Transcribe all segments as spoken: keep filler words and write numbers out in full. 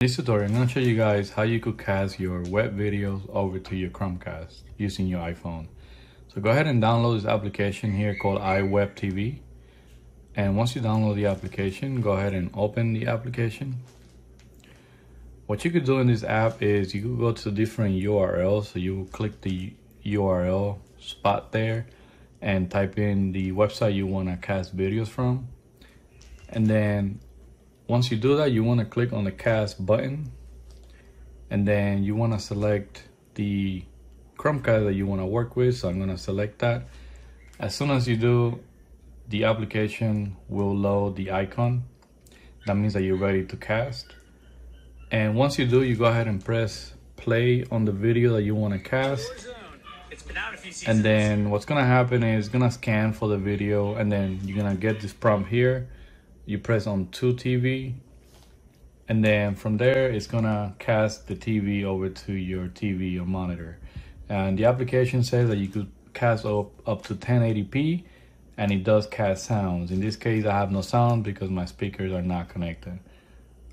In this tutorial, I'm going to show you guys how you could cast your web videos over to your Chromecast using your iPhone. So go ahead and download this application here called iWebTV. And once you download the application, go ahead and open the application. What you could do in this app is you could go to different U R Ls. So you click the U R L spot there and type in the website you want to cast videos from. And then once you do that, you want to click on the cast button, and then you want to select the Chromecast that you want to work with. So I'm going to select that. As soon as you do, the application will load the icon. That means that you're ready to cast. And once you do, you go ahead and press play on the video that you want to cast. And then what's going to happen is it's going to scan for the video, and then you're going to get this prompt here. You press on to T V, and then from there it's gonna cast the T V over to your T V or monitor. And the application says that you could cast up, up to ten eighty p, and it does cast sounds. In this case, I have no sound because my speakers are not connected.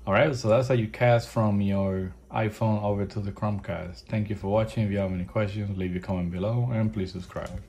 All right, so that's how you cast from your iPhone over to the Chromecast. Thank you for watching. If you have any questions, leave your comment below and please subscribe.